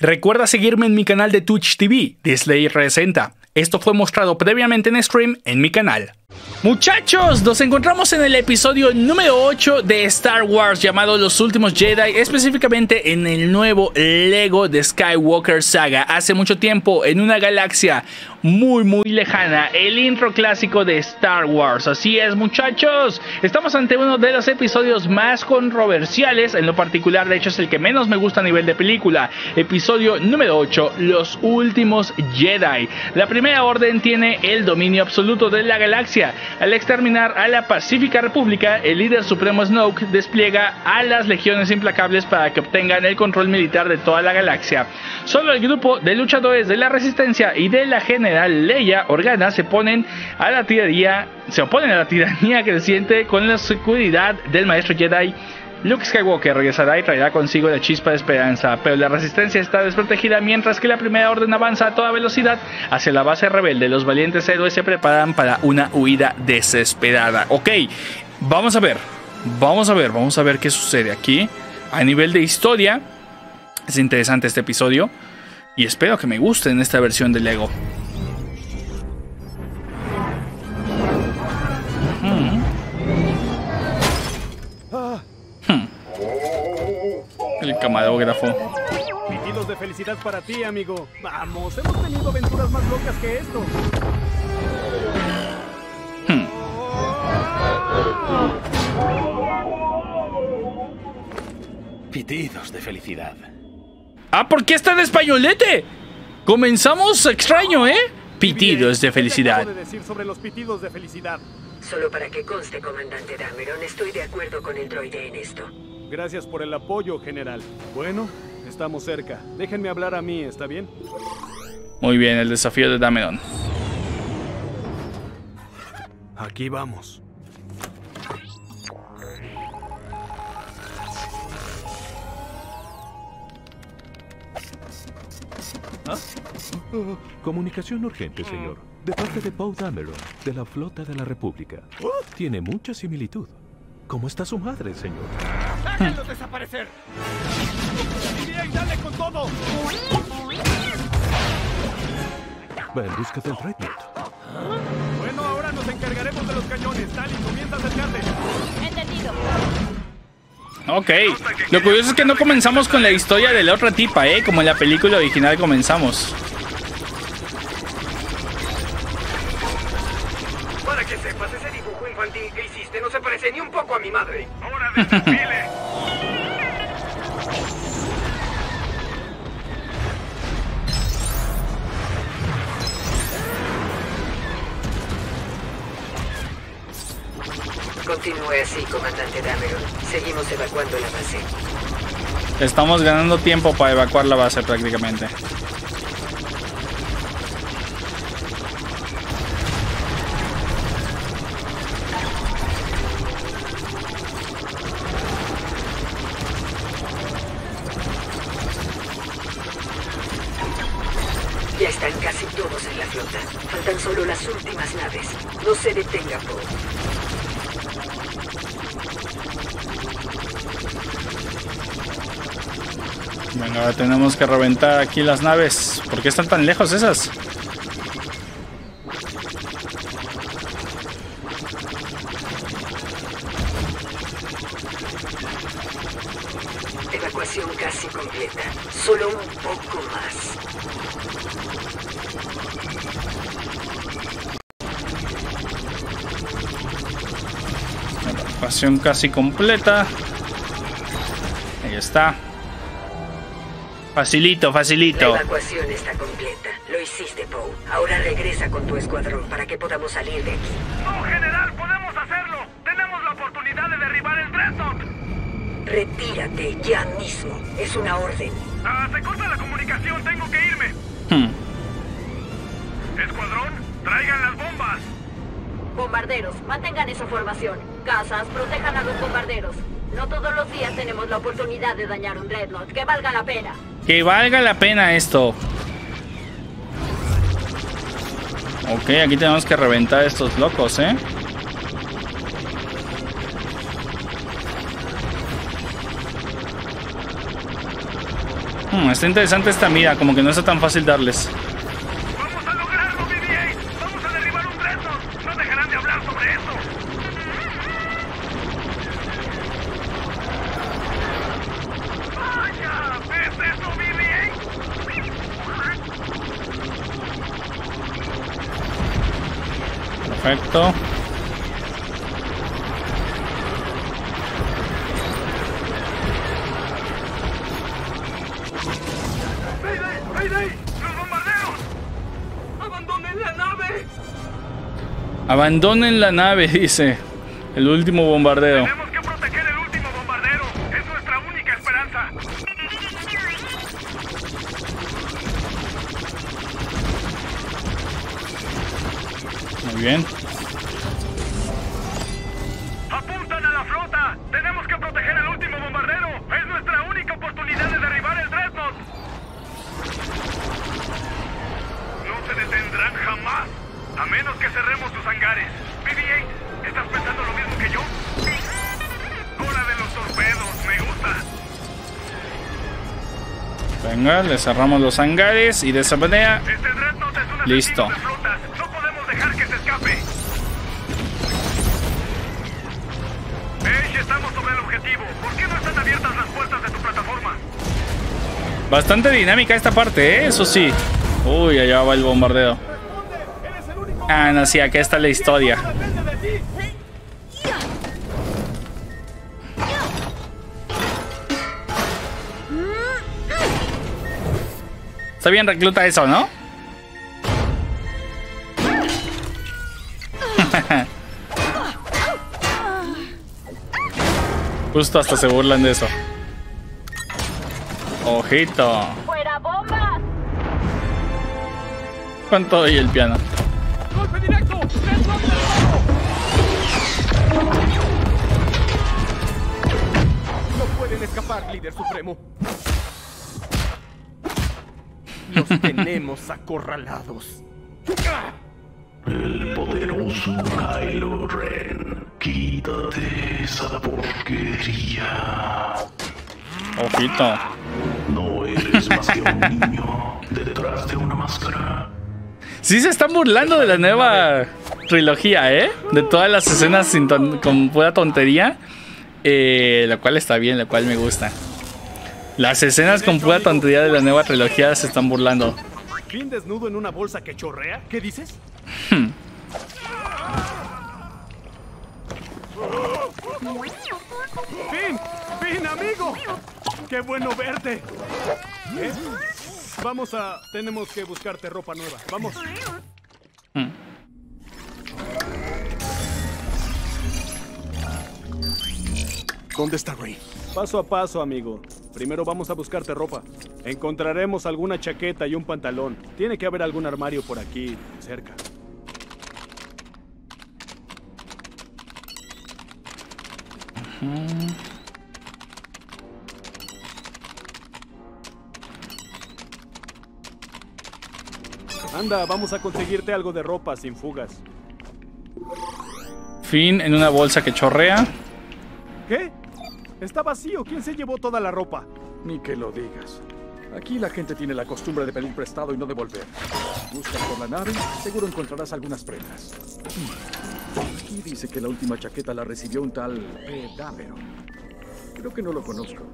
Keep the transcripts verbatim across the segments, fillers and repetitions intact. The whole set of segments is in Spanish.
Recuerda seguirme en mi canal de Twitch T V, The Slayer trescientos sesenta. Esto fue mostrado previamente en stream en mi canal. Muchachos, nos encontramos en el episodio número ocho de Star Wars llamado Los Últimos Jedi, específicamente en el nuevo Lego de Skywalker Saga. Hace mucho tiempo, en una galaxia muy muy lejana, el intro clásico de Star Wars. Así es, muchachos, estamos ante uno de los episodios más controversiales, en lo particular, de hecho es el que menos me gusta a nivel de película. Episodio número ocho, Los Últimos Jedi. La Primera Orden tiene el dominio absoluto de la galaxia. Al exterminar a la Pacífica República, el líder supremo Snoke despliega a las legiones implacables para que obtengan el control militar de toda la galaxia. Solo el grupo de luchadores de la Resistencia y de la general Leia Organa se oponen a la tiranía, se oponen a la tiranía creciente con la seguridad del maestro Jedi. Luke Skywalker regresará y traerá consigo la chispa de esperanza, pero la Resistencia está desprotegida mientras que la Primera Orden avanza a toda velocidad hacia la base rebelde. Los valientes héroes se preparan para una huida desesperada. Ok, vamos a ver, vamos a ver, vamos a ver qué sucede aquí. A nivel de historia, es interesante este episodio y espero que me guste en esta versión de LEGO. El camarógrafo. Pitidos de felicidad para ti, amigo. Vamos, hemos tenido aventuras más locas que esto. Hmm. Pitidos de felicidad. Ah, ¿por qué está de españolete? Comenzamos extraño, ¿eh? Pitidos de felicidad. ¿Qué te acabo de decir sobre los pitidos de felicidad? Solo para que conste, comandante Dameron, estoy de acuerdo con el droide en esto. Gracias por el apoyo, general. Bueno, estamos cerca. Déjenme hablar a mí, ¿está bien? Muy bien, el desafío de Dameron. Aquí vamos. ¿Ah? Oh, comunicación urgente, señor. De parte de Poe Dameron, de la Flota de la República. Tiene mucha similitud. ¿Cómo está su madre, señor? ¡Háganlo desaparecer! ¡Bien, dale con todo! Va en busca del Red Note. ¿Ah? Bueno, ahora nos encargaremos de los cañones. Dale, comienza a acercarte. Entendido. Ok. Lo curioso es que no comenzamos con la historia de la otra tipa, ¿eh? Como en la película original comenzamos. Para que sepas, ese dibujo infantil que hiciste no se parece ni un poco a mi madre. ¡Hora de desfile! Continúe así, comandante Dameron. Seguimos evacuando la base. Estamos ganando tiempo para evacuar la base prácticamente. Ya están casi todos en la flota. Faltan solo las últimas naves. No se detenga, Poe. Bueno, ahora tenemos que reventar aquí las naves. ¿Por qué están tan lejos esas? Evacuación casi completa. Solo un poco más. Evacuación casi completa. Ahí está. Facilito, facilito. La evacuación está completa. Lo hiciste, Poe. Ahora regresa con tu escuadrón para que podamos salir de aquí. ¡No, general! ¡Podemos hacerlo! ¡Tenemos la oportunidad de derribar el Dread Note! Retírate ya mismo. Es una orden. Ah, se corta la comunicación. Tengo que irme. Hmm. Escuadrón, traigan las bombas. Bombarderos, mantengan esa formación. Casas, protejan a los bombarderos. No todos los días tenemos la oportunidad de dañar un Dreadnought. Que valga la pena. Que valga la pena esto. Ok, aquí tenemos que reventar a estos locos, ¿eh? Hmm, está interesante esta mira, como que no está tan fácil darles. ¡Vamos a lograrlo, B B ocho! ¡Vamos a derribar un reto! ¡No dejarán de hablar sobre eso! ¡Vaya! ¿Ves eso, B B ocho? Perfecto. Abandonen la nave, dice. El último bombardeo. Tenemos que proteger el último bombardero. Es nuestra única esperanza. Muy bien. Apuntan a la flota. Tenemos que proteger el último bombardero. Es nuestra única oportunidad de derribar el Dreadnought. No se detendrán jamás. A menos que cerremos sus hangares. B B ocho, ¿estás pensando lo mismo que yo? Hora de los torpedos, me gusta. Venga, le cerramos los hangares y de esa manera... Este Dreadnought es un asesino. Listo. De flotas. No podemos dejar que se escape. Ash, estamos sobre el objetivo. ¿Por qué no están abiertas las puertas de tu plataforma? Bastante dinámica esta parte, ¿eh? Eso sí. Uy, allá va el bombardeo. Ah, no, sí, acá está la historia. Está bien, recluta eso, ¿no? Justo hasta se burlan de eso. Ojito. ¡Fuera bombas! Con todo y el piano. No pueden escapar, líder supremo. Los tenemos acorralados. El poderoso Kylo Ren. Quítate esa porquería. Ojito. No eres más que un niño detrás de una máscara. Sí se están burlando de la nueva trilogía, ¿eh? De todas las escenas sin con pura tontería. Eh, lo cual está bien, lo cual me gusta. Las escenas con pura tontería de la nueva trilogía se están burlando. ¿Fin desnudo en una bolsa que chorrea? ¿Qué dices? Hmm. ¡Fin! ¡Fin, amigo! ¡Qué bueno verte! ¿Eh? Vamos a... Tenemos que buscarte ropa nueva. Vamos. Mm. ¿Dónde está Rey? Paso a paso, amigo. Primero vamos a buscarte ropa. Encontraremos alguna chaqueta y un pantalón. Tiene que haber algún armario por aquí, cerca. Mm. Anda, vamos a conseguirte algo de ropa sin fugas. Fin en una bolsa que chorrea. ¿Qué? Está vacío. ¿Quién se llevó toda la ropa? Ni que lo digas. Aquí la gente tiene la costumbre de pedir prestado y no devolver. Busca por la nave, seguro encontrarás algunas prendas. Aquí dice que la última chaqueta la recibió un tal Poe Dameron. Creo que no lo conozco.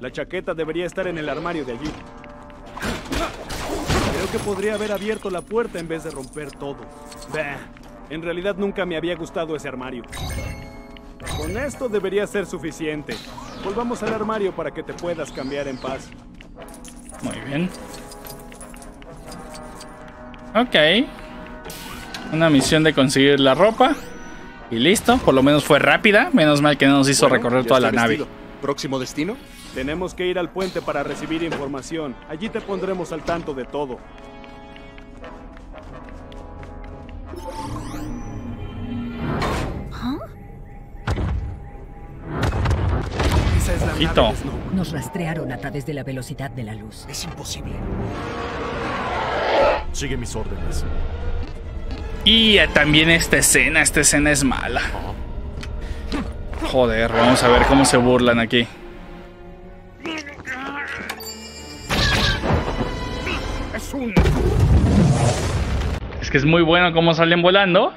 La chaqueta debería estar en el armario de allí. Creo que podría haber abierto la puerta en vez de romper todo. Bah, en realidad nunca me había gustado ese armario. Con esto debería ser suficiente. Volvamos al armario para que te puedas cambiar en paz. Muy bien. Ok. Una misión de conseguir la ropa. Y listo, por lo menos fue rápida. Menos mal que no nos hizo bueno, recorrer toda la vestido. nave. ¿Próximo destino? Tenemos que ir al puente para recibir información. Allí te pondremos al tanto de todo. ¿Ah? Esa es la nave de Snoke. Nos rastrearon a través de la velocidad de la luz. Es imposible. Sigue mis órdenes. Y también esta escena, esta escena es mala. Joder, vamos a ver cómo se burlan aquí. Es un... Es que es muy bueno cómo salen volando.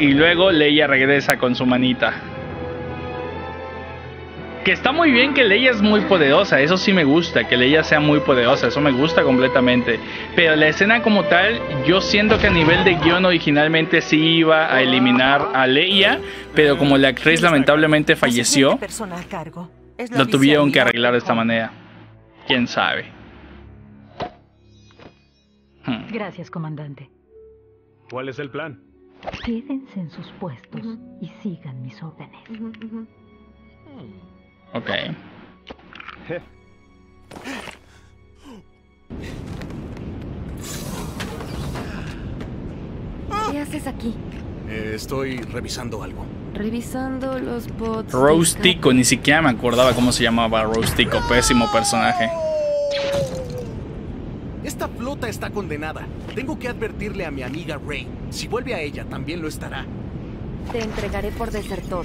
Y luego Leia regresa con su manita. Que está muy bien que Leia es muy poderosa, eso sí me gusta, que Leia sea muy poderosa, eso me gusta completamente. Pero la escena como tal, yo siento que a nivel de guión originalmente sí iba a eliminar a Leia, pero como la actriz lamentablemente falleció, lo tuvieron que arreglar de esta manera. ¿Quién sabe? Hmm. Gracias, comandante. ¿Cuál es el plan? Quédense en sus puestos uh-huh. y sigan mis órdenes. Uh-huh, uh-huh. Ok. ¿Qué haces aquí? Eh, estoy revisando algo. Revisando los bots. Rose Tico, ni siquiera me acordaba cómo se llamaba Rose Tico, pésimo personaje. Esta flota está condenada. Tengo que advertirle a mi amiga Rey. Si vuelve a ella, también lo estará. Te entregaré por desertor.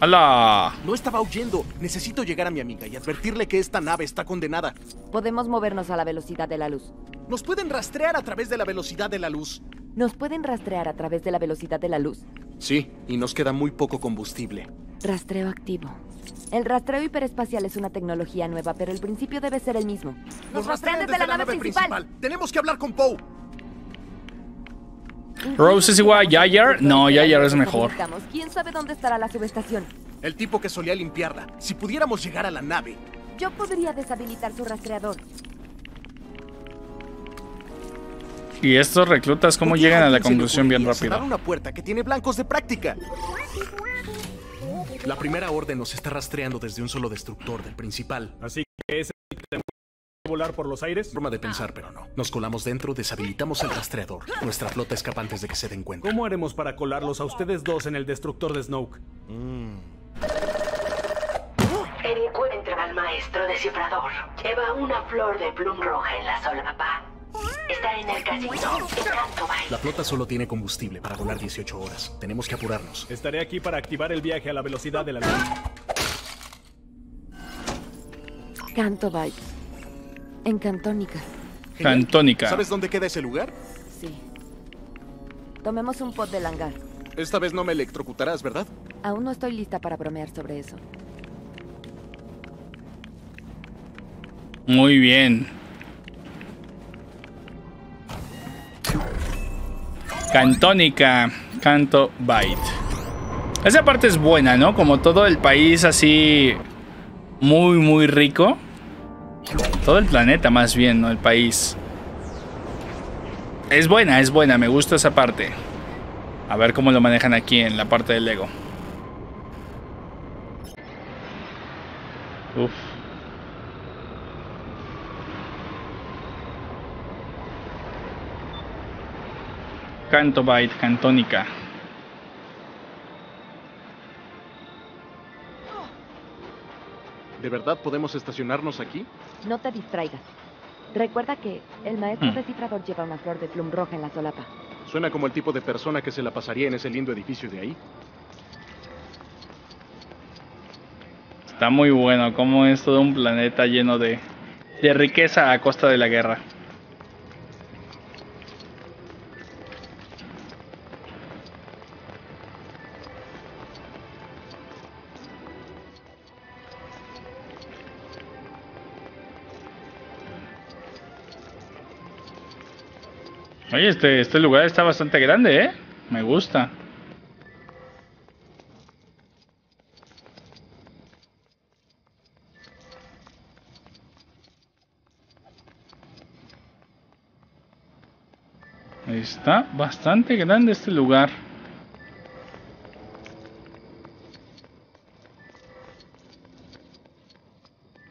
¡Hala! No estaba huyendo. Necesito llegar a mi amiga y advertirle que esta nave está condenada. Podemos movernos a la velocidad de la luz. Nos pueden rastrear a través de la velocidad de la luz. ¿Nos pueden rastrear a través de la velocidad de la luz? Sí, y nos queda muy poco combustible. Rastreo activo. El rastreo hiperespacial es una tecnología nueva, pero el principio debe ser el mismo. ¡Nos, nos rastrean desde, desde la, la nave, nave principal. principal! ¡Tenemos que hablar con Poe! Rose es igual a Yair. No, Yair es mejor. ¿Quién sabe dónde estará la subestación? El tipo que solía limpiarla. Si pudiéramos llegar a la nave. Yo podría deshabilitar su rastreador. Y estos reclutas, ¿cómo llegan a la conclusión bien rápido? Una puerta que tiene blancos de práctica. La primera orden nos está rastreando desde un solo destructor del principal. Así que ese volar por los aires. Forma de pensar, pero no. Nos colamos dentro, deshabilitamos el rastreador. Nuestra flota escapa antes de que se den cuenta. ¿Cómo haremos para colarlos a ustedes dos en el destructor de Snoke? Mm. Encuentra al maestro descifrador. Lleva una flor de plum roja en la solapa. Está en el casino de Canto Bight. La flota solo tiene combustible para volar dieciocho horas. Tenemos que apurarnos. Estaré aquí para activar el viaje a la velocidad de la luz. Canto Bight. En Cantónica. Cantónica. ¿Sabes dónde queda ese lugar? Sí. Tomemos un pod del hangar. Esta vez no me electrocutarás, ¿verdad? Aún no estoy lista para bromear sobre eso. Muy bien. Cantónica. Canto Bight. Esa parte es buena, ¿no? Como todo el país así... Muy, muy rico. Todo el planeta más bien, ¿no? El país. Es buena, es buena. Me gusta esa parte. A ver cómo lo manejan aquí en la parte del Lego. Uf. Canto Bight, Cantónica. ¿De verdad podemos estacionarnos aquí? No te distraigas. Recuerda que el maestro hmm. descifrador lleva una flor de plum roja en la solapa. Suena como el tipo de persona que se la pasaría en ese lindo edificio de ahí. Está muy bueno como es todo un planeta lleno de, de riqueza a costa de la guerra. Oye, este, este lugar está bastante grande, ¿eh? Me gusta. Está bastante grande este lugar.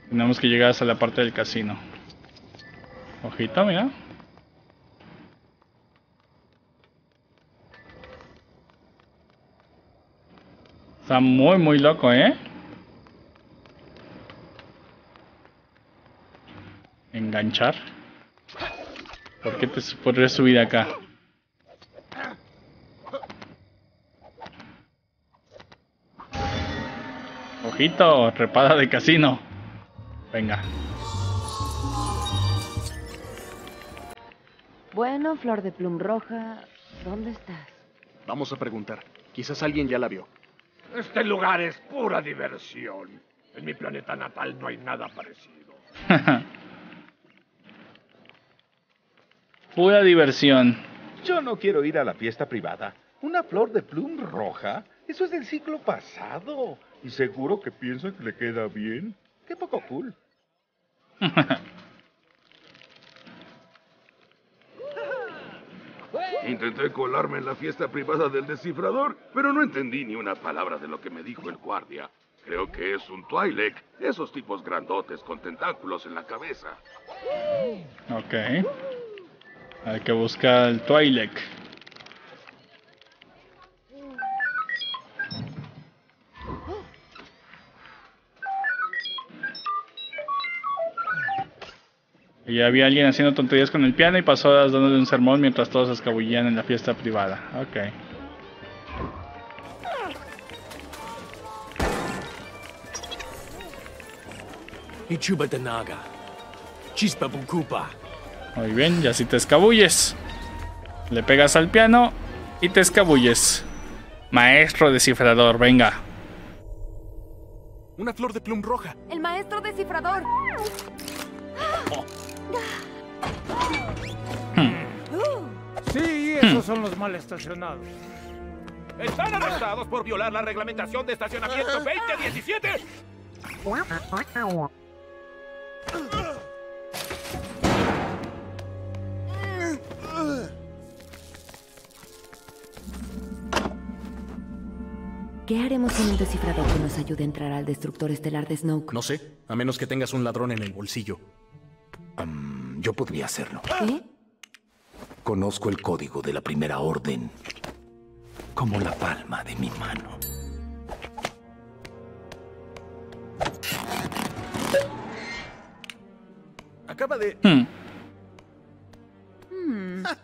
Tenemos que llegar hasta la parte del casino. Ojito, mira. Está muy, muy loco, ¿eh? enganchar? ¿Por qué te podrías subir acá? Ojito, trepada de casino. Venga. Bueno, Flor de Plum Roja, ¿dónde estás? Vamos a preguntar. Quizás alguien ya la vio. Este lugar es pura diversión. En mi planeta natal no hay nada parecido. Pura diversión. Yo no quiero ir a la fiesta privada. ¿Una flor de plum roja? Eso es del siglo pasado. Y seguro que piensan que le queda bien. Qué poco cool. Intenté colarme en la fiesta privada del descifrador, pero no entendí ni una palabra de lo que me dijo el guardia. Creo que es un Twi'lek, esos tipos grandotes con tentáculos en la cabeza. Ok. Hay que buscar el Twi'lek. Y había alguien haciendo tonterías con el piano y pasó horas dándole un sermón mientras todos se escabullían en la fiesta privada. Ok. Muy bien, y así te escabulles. Le pegas al piano y te escabulles. Maestro descifrador, venga. Una flor de plum roja. El maestro descifrador. Oh. Sí, esos son los mal estacionados. Están arrestados por violar la reglamentación de estacionamiento veinte diecisiete. ¿Qué haremos sin el descifrador que nos ayude a entrar al destructor estelar de Snoke? No sé, a menos que tengas un ladrón en el bolsillo. Um, yo podría hacerlo. ¿Qué? Conozco el código de la Primera Orden como la palma de mi mano. Acaba de... Hmm. Hmm. Ah.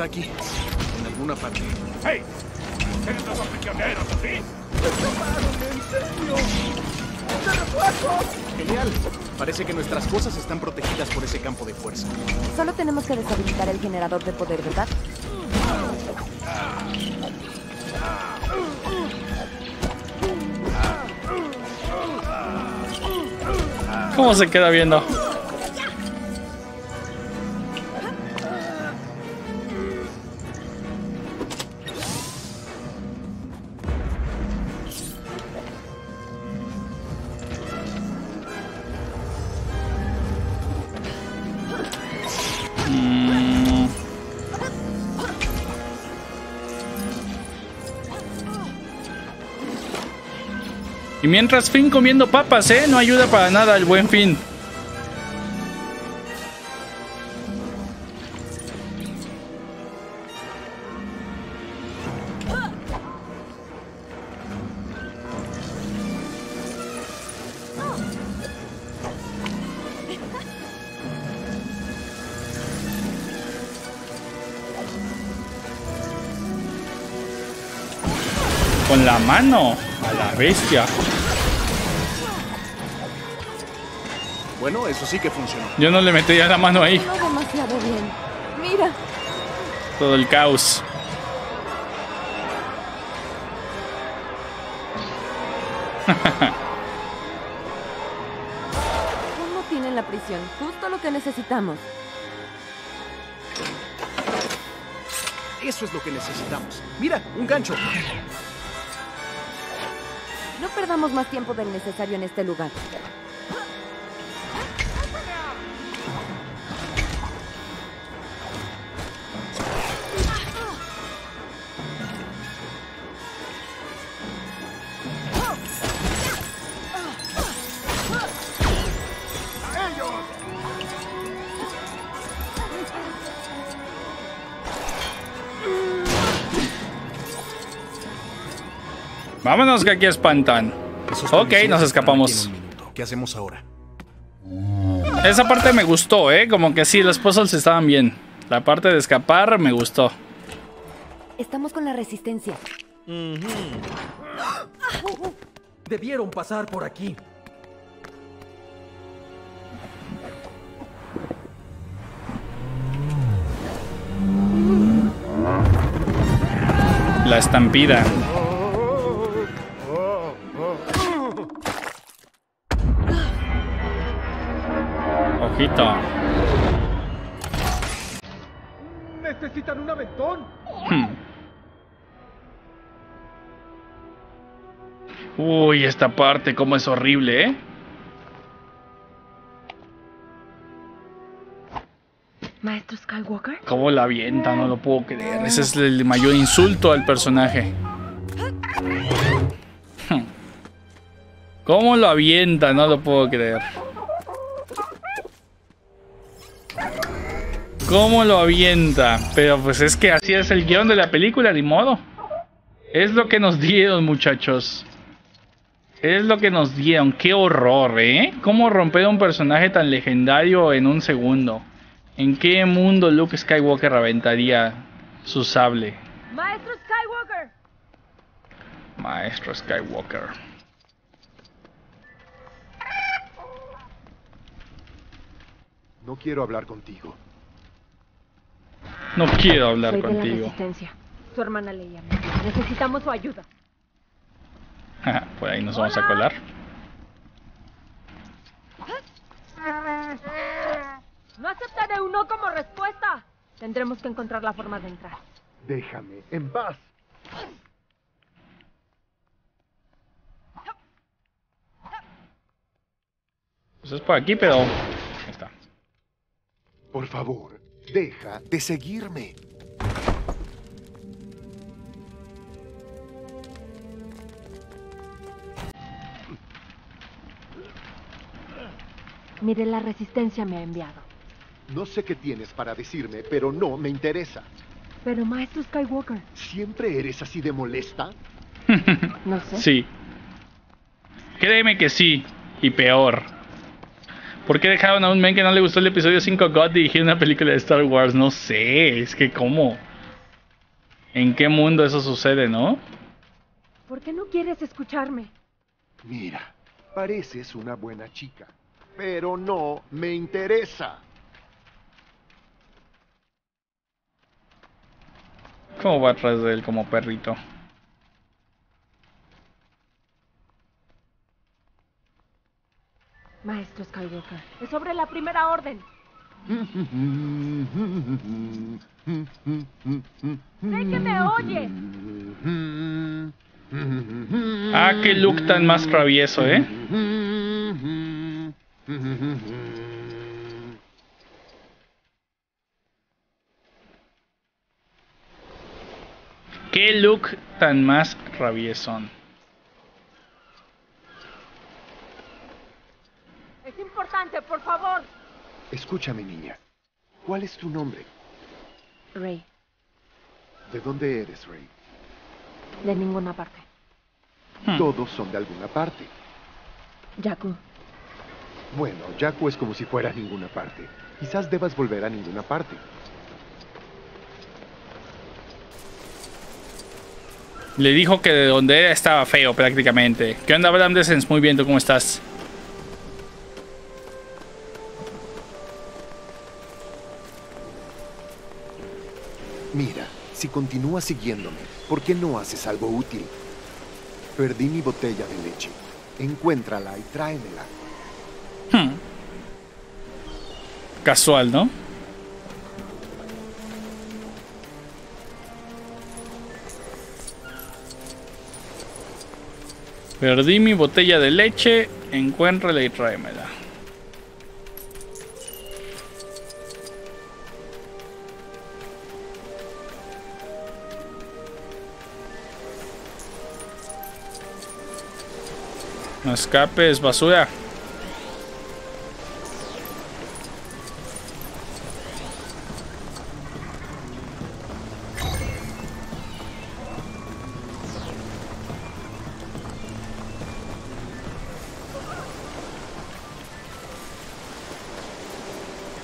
Está aquí, en alguna parte. ¡Hey! ¡Eres los prisioneros, ¿sí? ¡Me tomaron en serio! ¡Te refuerzo! Genial. Parece que nuestras cosas están protegidas por ese campo de fuerza. Solo tenemos que deshabilitar el generador de poder, ¿verdad? ¿Cómo se queda viendo? Mientras Finn comiendo papas, ¿eh? No ayuda para nada el buen Finn. Con la mano, a la bestia. Bueno, eso sí que funcionó. Yo no le metería la mano ahí. No demasiado bien. Mira. Todo el caos. ¿Cómo tienen la prisión? Justo lo que necesitamos. Eso es lo que necesitamos. Mira, un gancho. No perdamos más tiempo del necesario en este lugar. Vámonos, que aquí espantan. Ok, nos escapamos. ¿Qué hacemos ahora? Esa parte me gustó, ¿eh? Como que sí, los puzzles estaban bien. La parte de escapar me gustó. Estamos con la resistencia. Mm-hmm. Debieron pasar por aquí. La estampida. Necesitan un aventón. Hmm. Uy, esta parte como es horrible, ¿eh? Maestro Skywalker. ¿Cómo la avienta? No lo puedo creer. Ese es el mayor insulto al personaje. Hmm. ¿Cómo lo avienta? No lo puedo creer. Cómo lo avienta, pero pues es que así es el guión de la película, ni modo. Es lo que nos dieron, muchachos. Es lo que nos dieron. Qué horror, ¿eh? Cómo romper un personaje tan legendario en un segundo. ¿En qué mundo Luke Skywalker aventaría su sable? Maestro Skywalker. Maestro Skywalker. No quiero hablar contigo. No quiero hablar Soy contigo. De la resistencia. Su hermana Leia. Necesitamos su ayuda. Por ahí nos Hola. vamos a colar. No aceptaré un no como respuesta. Tendremos que encontrar la forma de entrar. Déjame en paz. Pues es por aquí, pero... ahí está. Por favor. Deja de seguirme. Mire, la resistencia me ha enviado. No sé qué tienes para decirme, pero no me interesa. Pero, maestro Skywalker... ¿Siempre eres así de molesta? No sé. Sí. Créeme que sí. Y peor. ¿Por qué dejaron a un men que no le gustó el episodio cinco God dirigir una película de Star Wars? No sé, es que ¿cómo? ¿En qué mundo eso sucede, no? ¿Por qué no quieres escucharme? Mira, pareces una buena chica, pero no me interesa. ¿Cómo va atrás de él como perrito? Maestro Skywalker, es sobre la Primera Orden. ¡Sé que me oye! Ah, qué Luke tan más travieso, ¿eh? Qué Luke tan más rabiesón. Es importante, por favor. Escúchame, niña. ¿Cuál es tu nombre? Rey. ¿De dónde eres, Rey? De ninguna parte. Hmm. Todos son de alguna parte. Jakku. Bueno, Jakku es como si fuera ninguna parte. Quizás debas volver a ninguna parte. Le dijo que de donde era estaba feo prácticamente. ¿Qué onda, Bram Descens? Muy bien, ¿tú cómo estás? Mira, si continúas siguiéndome, ¿por qué no haces algo útil? Perdí mi botella de leche. Encuéntrala y tráemela. Hmm. Casual, ¿no? Perdí mi botella de leche, encuéntrala y tráemela. No escapes, basura.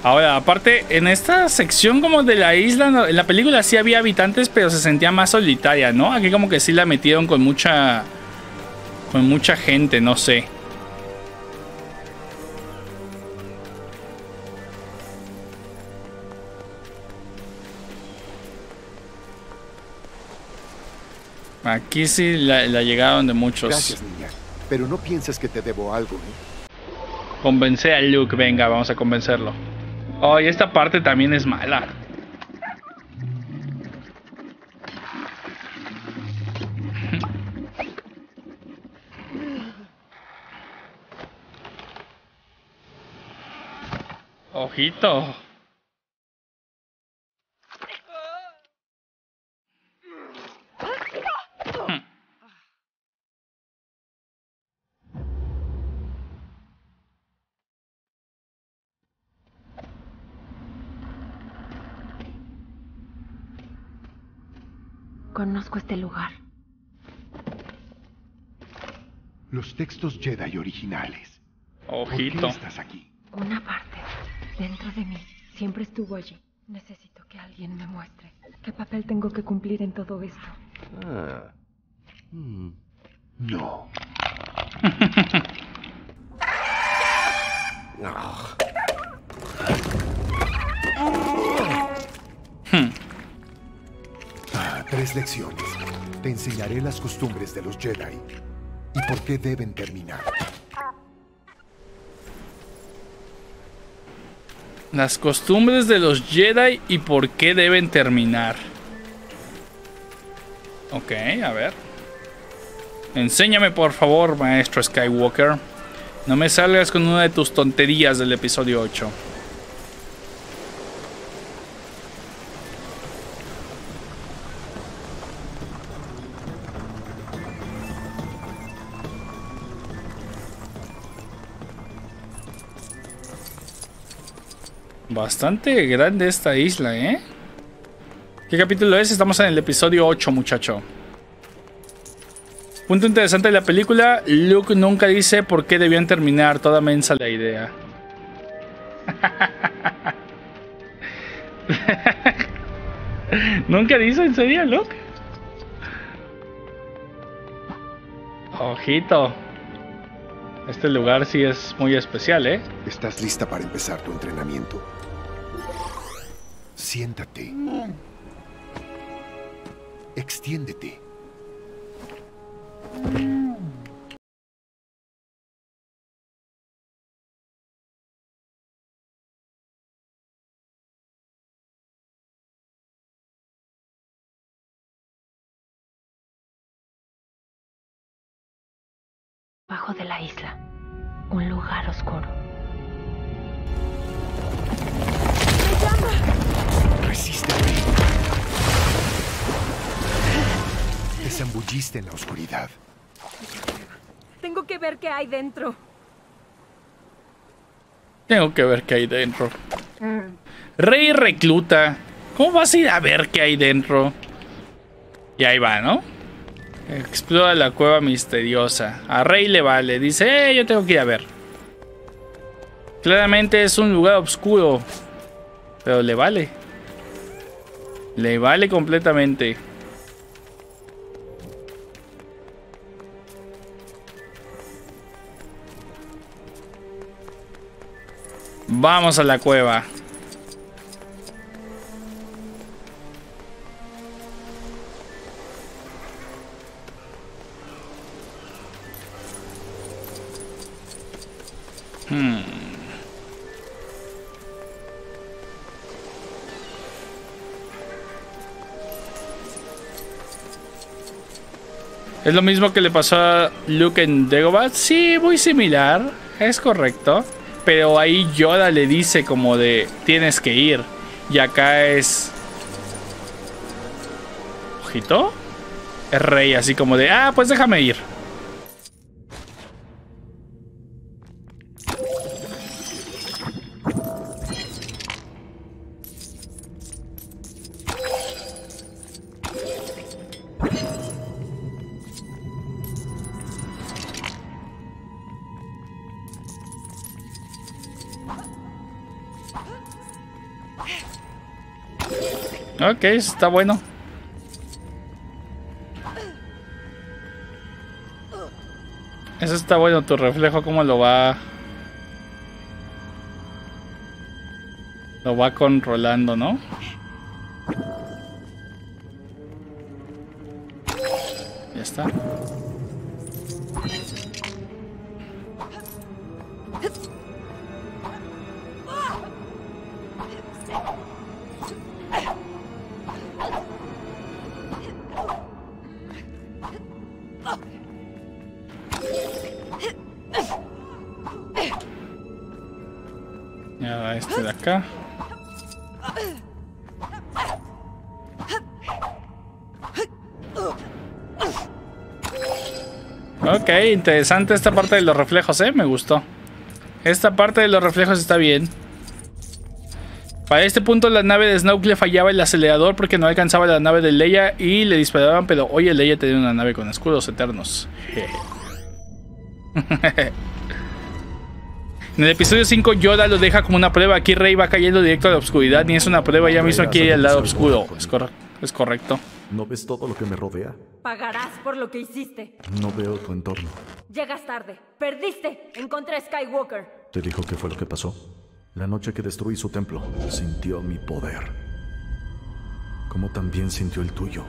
Ahora, aparte, en esta sección como de la isla, en la película sí había habitantes, pero se sentía más solitaria, ¿no? Aquí como que sí la metieron con mucha... con mucha gente, no sé. Aquí sí la, la llegaron de muchos. Gracias, niña. Pero no pienses que te debo algo, ¿eh? Convence a Luke, venga, vamos a convencerlo. Oh, y esta parte también es mala. Ojito. Conozco este lugar. Los textos Jedi originales. Ojito. ¿Por qué estás aquí? Una parte dentro de mí siempre estuvo allí. Necesito que alguien me muestre qué papel tengo que cumplir en todo esto. Ah. Mm. No. Tres lecciones. Te enseñaré las costumbres de los Jedi y por qué deben terminar. Las costumbres de los Jedi y por qué deben terminar. Ok, a ver. Enséñame, por favor, maestro Skywalker. No me salgas con una de tus tonterías del episodio ocho. Bastante grande esta isla, ¿eh? ¿Qué capítulo es? Estamos en el episodio ocho, muchacho. Punto interesante de la película. Luke nunca dice por qué debían terminar. Toda mensa la idea. ¿Nunca dice en serio, Luke? Ojito. Este lugar sí es muy especial, ¿eh? ¿Estás lista para empezar tu entrenamiento? Siéntate. Extiéndete. Bajo de la isla, un lugar oscuro. ¡Me llama! Resísteme. Te zambulliste en la oscuridad. Tengo que ver qué hay dentro. Tengo que ver qué hay dentro. Rey recluta. ¿Cómo vas a ir a ver qué hay dentro? Y ahí va, ¿no? Explora la cueva misteriosa. A Rey le vale. Dice, eh, yo tengo que ir a ver. Claramente es un lugar oscuro. Pero le vale. Le vale completamente. Vamos a la cueva. Hmm. ¿Es lo mismo que le pasó a Luke en Dagobah? Sí, muy similar. Es correcto. Pero ahí Yoda le dice como de tienes que ir. Y acá es... ¿Ojito? Es Rey así como de ah, pues déjame ir. Ok, está bueno. Eso está bueno, tu reflejo, cómo lo va... Lo va controlando, ¿no? Ya está. Ok, interesante esta parte de los reflejos, eh, me gustó. Esta parte de los reflejos está bien. Para este punto la nave de Snoke le fallaba el acelerador porque no alcanzaba la nave de Leia y le disparaban, pero oye, Leia tenía una nave con escudos eternos. En el episodio cinco Yoda lo deja como una prueba. Aquí Rey va cayendo directo a la oscuridad. Ni es una prueba, ya mismo aquí al lado oscuro. Es, cor es correcto. ¿No ves todo lo que me rodea? Pagarás por lo que hiciste. No veo tu entorno. Llegas tarde. Perdiste. Encontré a Skywalker. ¿Te dijo qué fue lo que pasó? La noche que destruí su templo, sintió mi poder. Como también sintió el tuyo.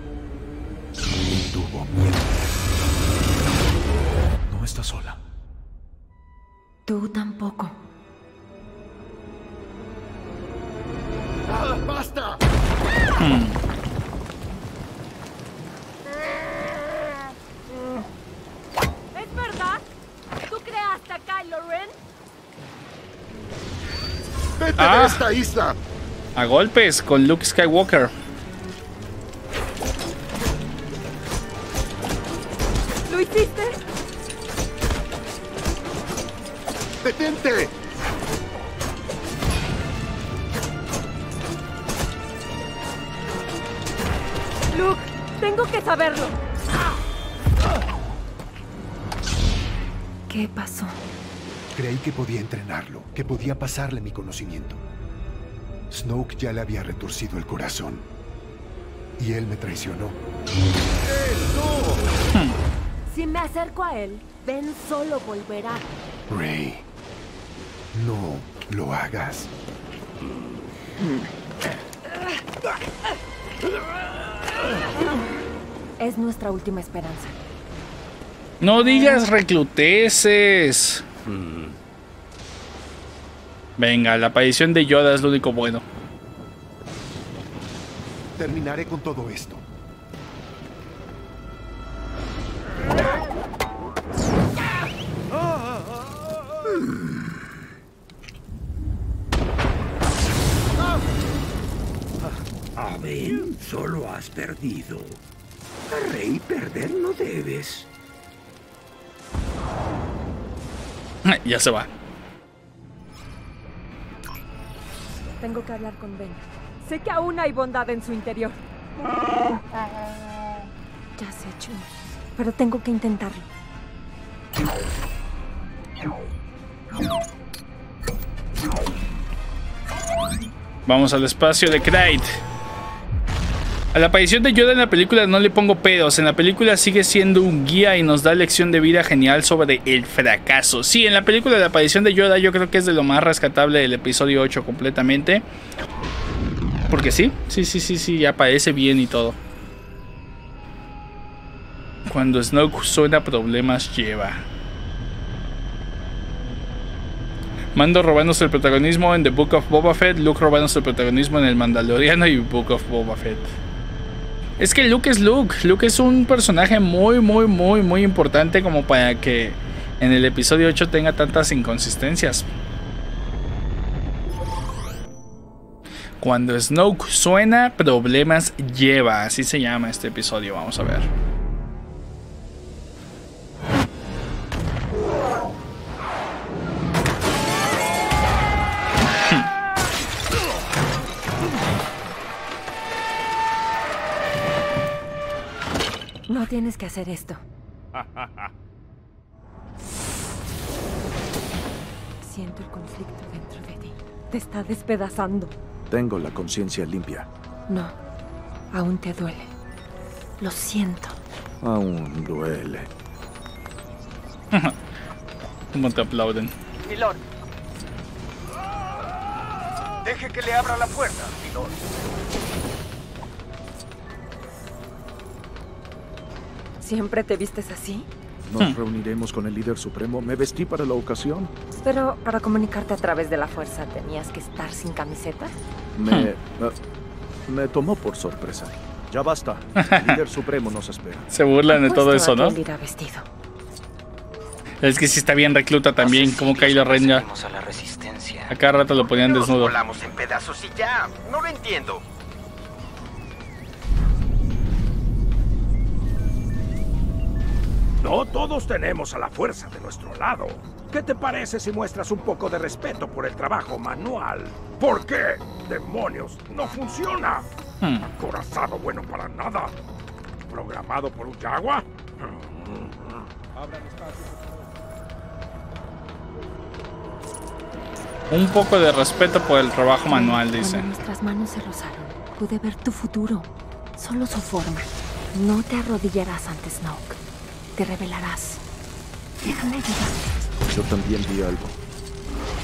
Y tuvo miedo. No estás sola. Tú tampoco. Ah, ¡basta! Hmm. ¿Es verdad? ¿Tú creaste a Kylo Ren? ¡Vete ah, de esta isla! A golpes con Luke Skywalker. ¿Lo hiciste? ¡Detente! Luke, tengo que saberlo. ¿Qué pasó? Creí que podía entrenarlo, que podía pasarle mi conocimiento. Snoke ya le había retorcido el corazón. Y él me traicionó. ¡Eso! Hmm. Si me acerco a él, Ben Solo volverá. Rey... No lo hagas. Es nuestra última esperanza. No digas recluteces. Venga, la aparición de Yoda es lo único bueno. Terminaré con todo esto. Solo has perdido. A Rey perder no debes. Ya se va. Tengo que hablar con Ben. Sé que aún hay bondad en su interior. Ya sé, Chun, pero tengo que intentarlo. Vamos al espacio de Crait. A la aparición de Yoda en la película no le pongo pedos. En la película sigue siendo un guía y nos da lección de vida genial sobre el fracaso. Sí, en la película la aparición de Yoda yo creo que es de lo más rescatable del episodio ocho completamente. Porque sí, sí, sí, sí, sí, aparece bien y todo. Cuando Snoke suena problemas lleva. Mando robándose el protagonismo en The Book of Boba Fett. Luke robándose el protagonismo en El Mandaloriano y Book of Boba Fett. Es que Luke es Luke, Luke es un personaje muy, muy, muy, muy importante como para que en el episodio ocho tenga tantas inconsistencias. Cuando Snoke suena, problemas lleva, así se llama este episodio, vamos a ver. No tienes que hacer esto. Siento el conflicto dentro de ti. Te está despedazando. Tengo la conciencia limpia. No, aún te duele. Lo siento. Aún duele. ¿Cómo te aplauden? Milord. Deje que le abra la puerta, Milord. ¿Siempre te vistes así? Nos reuniremos con el líder supremo. Me vestí para la ocasión. Pero para comunicarte a través de la fuerza, ¿tenías que estar sin camiseta? Me... Uh, me tomó por sorpresa. Ya basta. El líder supremo nos espera. Se burlan de todo eso, ¿no? Vestido. Es que sí está bien recluta también. Como Kylo Ren ya. A cada rato lo ponían desnudo. Nos volamos en pedazos y ya. No lo entiendo. No todos tenemos a la fuerza de nuestro lado. ¿Qué te parece si muestras un poco de respeto por el trabajo manual? ¿Por qué? ¡Demonios! ¡No funciona! Hmm. Acorazado bueno para nada. ¿Programado por un yagua? Un poco de respeto por el trabajo manual, dice. Cuando nuestras manos se rozaron, pude ver tu futuro. Solo su forma. No te arrodillarás ante Snoke. Te revelarás. Déjame ayudarte. Yo también vi algo.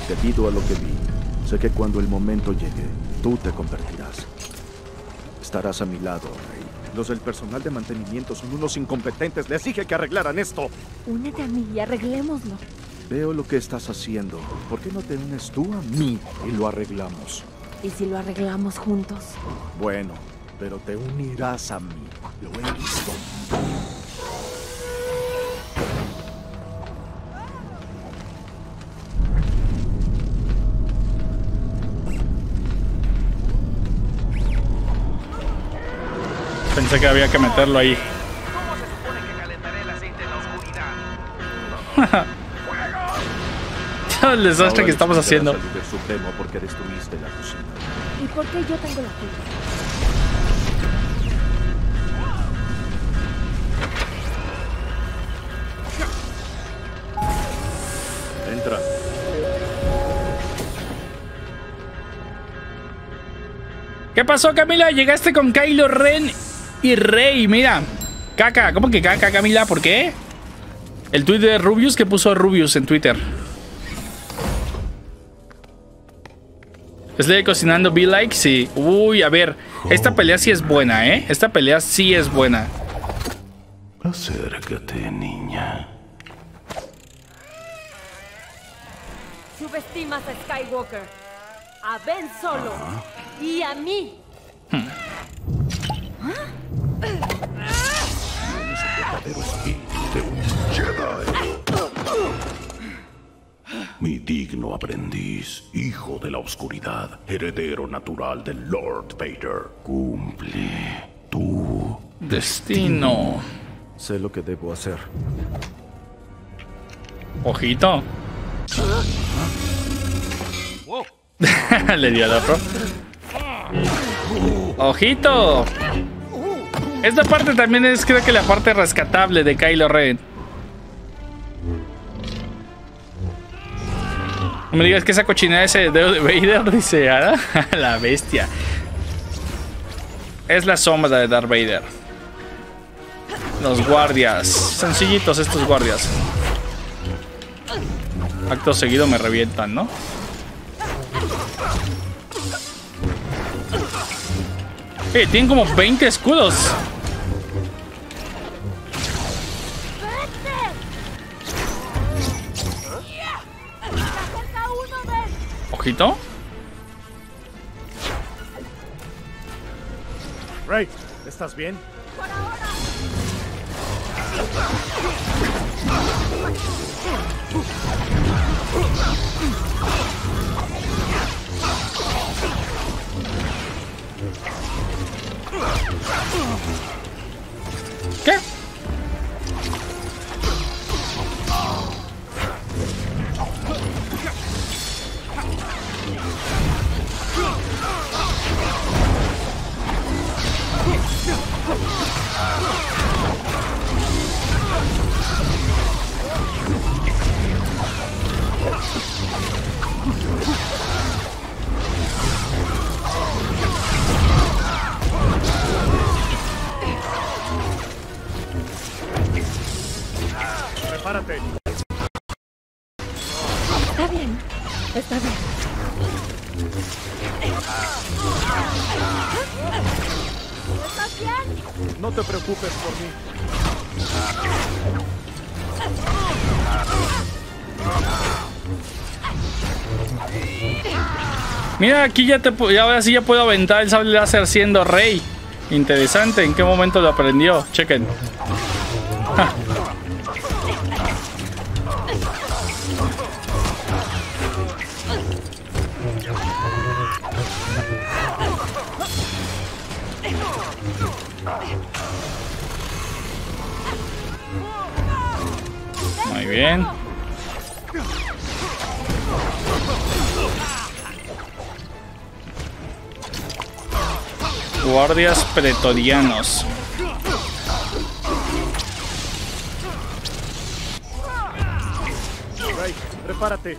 Debido a lo que vi, sé que cuando el momento llegue, tú te convertirás. Estarás a mi lado, Rey. Los del personal de mantenimiento son unos incompetentes. Les dije que arreglaran esto. Únete a mí y arreglémoslo. Veo lo que estás haciendo. ¿Por qué no te unes tú a mí y lo arreglamos? ¿Y si lo arreglamos juntos? Bueno, pero te unirás a mí. Lo he visto. Pensé que había que meterlo ahí. ¿Cómo se supone que calentaré el aceite en la oscuridad? ¡Fuego! El desastre que estamos haciendo. Porque destruiste la cocina. ¿Y por qué yo tengo la culpa? Entra. ¿Qué pasó, Camila? Llegaste con Kylo Ren y Rey, mira. Caca, ¿cómo que caca, Camila? ¿Por qué? El tweet de Rubius que puso Rubius en Twitter. ¿Estoy cocinando be like? Sí. Uy, a ver. Esta pelea sí es buena, ¿eh? Esta pelea sí es buena. Acércate, niña. Subestimas a Skywalker, a Ben Solo y a mí. Hmm. Mi digno aprendiz, hijo de la oscuridad, heredero natural del Lord Vader, cumple tu destino. destino. Sé lo que debo hacer. Ojito. Le dio al otro. ¡Ojito! Esta parte también es, creo que, la parte rescatable de Kylo Ren. No me digas que esa cochinada, ese dedo de Vader, dice, ¿ah? La bestia. Es la sombra de Darth Vader. Los guardias. Sencillitos estos guardias. Acto seguido me revientan, ¿no? Eh, tienen como veinte escudos. Ojito. Rey, ¿estás bien? Por ahora. ¿Qué? Prepárate. Está bien, está bien. ¿Estás bien? No te preocupes por mí. Mira, aquí ya te ya ahora sí ya puedo aventar el sable láser siendo Rey. Interesante, ¿en qué momento lo aprendió? Chequen. Ja. Muy bien. Guardias pretorianos. Rey, prepárate.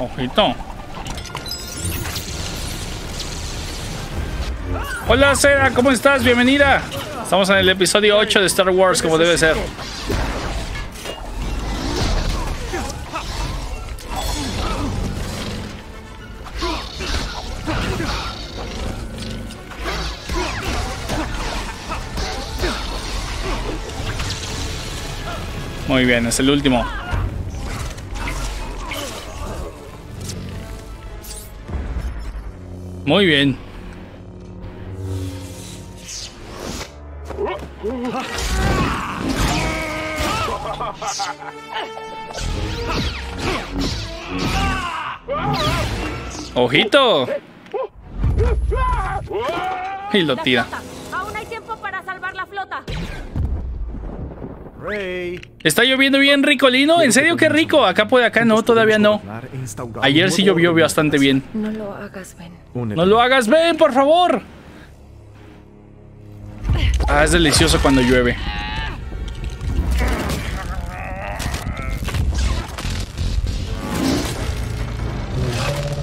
Ojito. Hola Cera, ¿cómo estás? Bienvenida. Estamos en el episodio ocho de Star Wars, como debe ser. Muy bien, es el último. Muy bien. ¡Ojito! Y lo tira. Aún hay tiempo para salvar la flota. Rey. Está lloviendo bien ricolino. ¿En serio? Qué rico. Acá por acá no, todavía no. Ayer sí llovió bastante bien. No lo hagas, Ben. No lo hagas, Ben, por favor. Ah, es delicioso cuando llueve.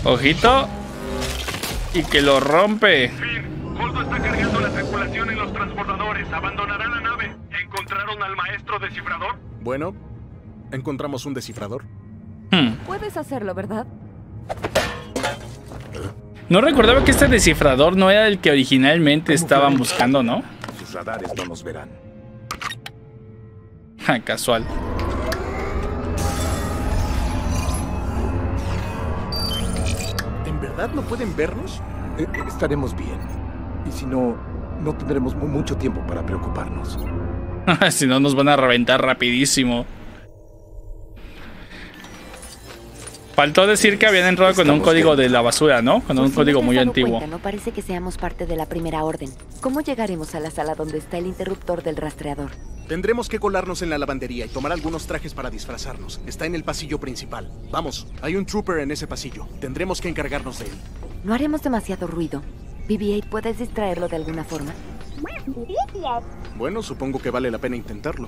Ojito. Y que lo rompe. Gordo está cargando la tripulación en los transbordadores. Abandonará la nave. ¿Encontraron al maestro descifrador? Bueno, encontramos un descifrador. Hmm. Puedes hacerlo, ¿verdad? No recordaba que este descifrador no era el que originalmente estaban buscando, ¿no? Sus radares no nos verán. Ja, casual. ¿En verdad no pueden vernos? Eh, estaremos bien. Y si no, no tendremos mucho tiempo para preocuparnos. Si no, nos van a reventar rapidísimo. Faltó decir que habían entrado con un código de la basura, ¿no? Con un código muy antiguo. No parece que seamos parte de la primera orden. ¿Cómo llegaremos a la sala donde está el interruptor del rastreador? Tendremos que colarnos en la lavandería y tomar algunos trajes para disfrazarnos. Está en el pasillo principal. Vamos, hay un trooper en ese pasillo. Tendremos que encargarnos de él. No haremos demasiado ruido. B B ocho, ¿puedes distraerlo de alguna forma? Bueno, supongo que vale la pena intentarlo.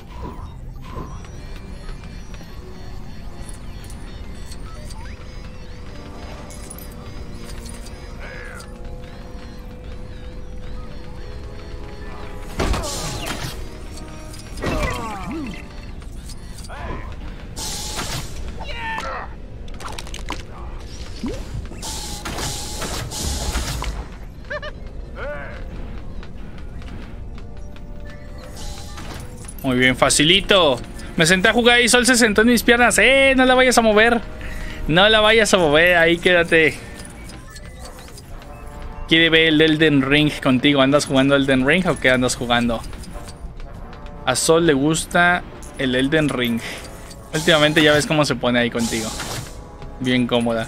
Muy bien, facilito. Me senté a jugar y Sol se sentó en mis piernas. ¡Eh! No la vayas a mover. No la vayas a mover. Ahí quédate. Quiere ver el Elden Ring contigo. ¿Andas jugando Elden Ring o qué andas jugando? A Sol le gusta el Elden Ring. Últimamente ya ves cómo se pone ahí contigo. Bien cómoda.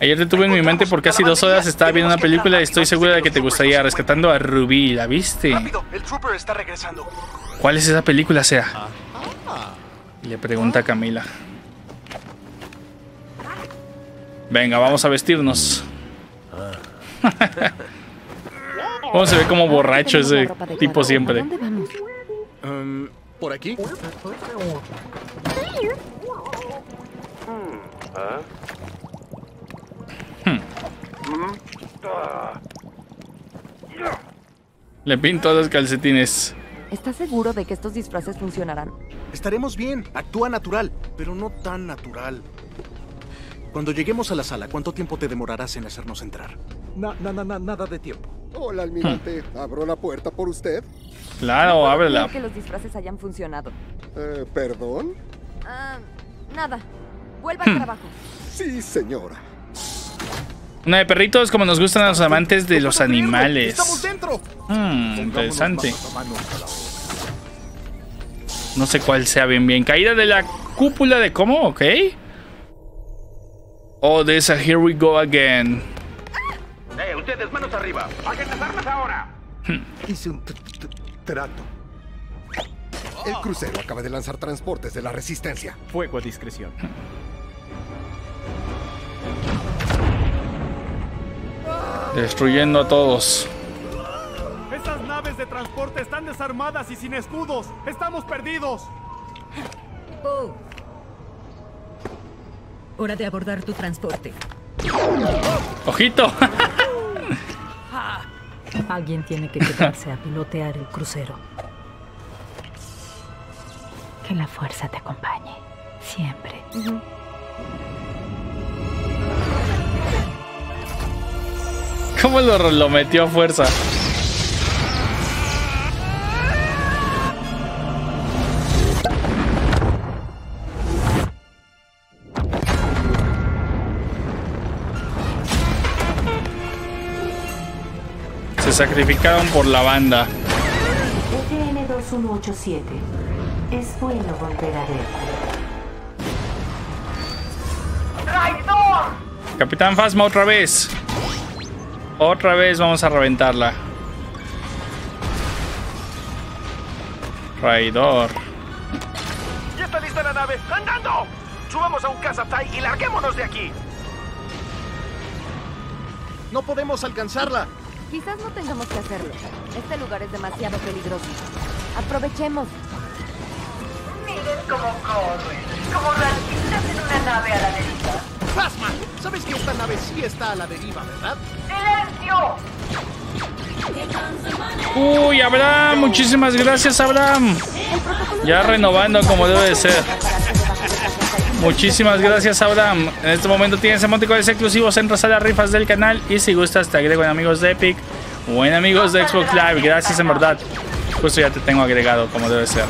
Ayer te tuve en mi mente por casi dos horas. Estaba viendo una película y estoy segura de que te gustaría. Rescatando a Ruby, ¿la viste? Rápido, el trooper está regresando. ¿Cuál es esa película, sea? Le pregunta a Camila. Venga, vamos a vestirnos. ¿Cómo se ve como borracho ese tipo siempre? Um, ¿Por aquí? ¿Ah? Hmm. Le pinto los calcetines. ¿Estás seguro de que estos disfraces funcionarán? Estaremos bien, actúa natural, pero no tan natural. Cuando lleguemos a la sala, ¿cuánto tiempo te demorarás en hacernos entrar? Na, na, na, nada de tiempo. Hola, almirante, hmm. ¿Abro la puerta por usted? Claro, ábrela. Que los disfraces hayan funcionado. Eh, ¿Perdón? Uh, nada, vuelva hmm. al trabajo. Sí, señora. Una de perritos, como nos gustan a los amantes de los animales. ¡Estamos dentro! Mm, interesante. No sé cuál sea bien bien. Caída de la cúpula de cómo, ¿ok? Oh, de esa, here we go again. ¡Eh, ustedes, manos arriba! ¡Hagan las armas ahora! Hice un trato. El crucero acaba de lanzar transportes de la Resistencia. Fuego a discreción. Destruyendo a todos. Esas naves de transporte están desarmadas y sin escudos. Estamos perdidos. Oh. Hora de abordar tu transporte. ¡Ojito! Alguien tiene que quedarse a pilotear el crucero. Que la fuerza te acompañe. Siempre. Uh-huh. ¿Cómo lo, lo metió a fuerza? Se sacrificaron por la banda. F N dos uno ocho siete. Es bueno volver a ver. ¡Traidor! Capitán Phasma otra vez. Otra vez vamos a reventarla. Traidor. Ya está lista la nave. ¡Andando! Subamos a un cazatay y larguémonos de aquí. No podemos alcanzarla. Quizás no tengamos que hacerlo. Este lugar es demasiado peligroso. Aprovechemos. Miren cómo corre. Como rancitas en una nave a la deriva. Phasma, ¿sabes que esta nave sí está a la deriva, verdad? ¡Silencio! Uy, Abraham, muchísimas gracias, Abraham. Ya renovando como debe de ser. Muchísimas gracias, Abraham. En este momento tienes emoticones exclusivos. Entras a las rifas del canal y si gustas te agrego en amigos de Epic o en amigos de Xbox Live. Gracias en verdad. Justo ya te tengo agregado como debe ser.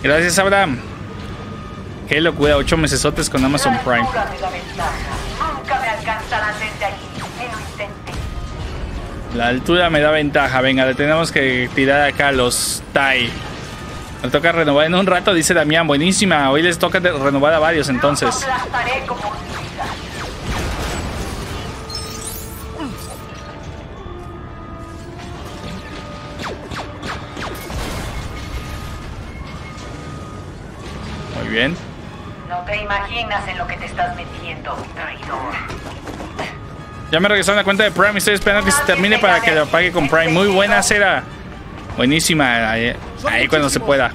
Gracias, Abraham. Qué locura, ocho mesesotes con Amazon Prime. La altura me da ventaja. Venga, le tenemos que tirar acá a los Thai. Me toca renovar en un rato, dice Damián. Buenísima, hoy les toca renovar a varios entonces. Muy bien. No te imaginas en lo que te estás metiendo, traidor. Ya me regresó a la cuenta de Prime y estoy esperando que se termine para que lo pague con Prime. Muy buena cera. Buenísima, ahí, ahí cuando se pueda,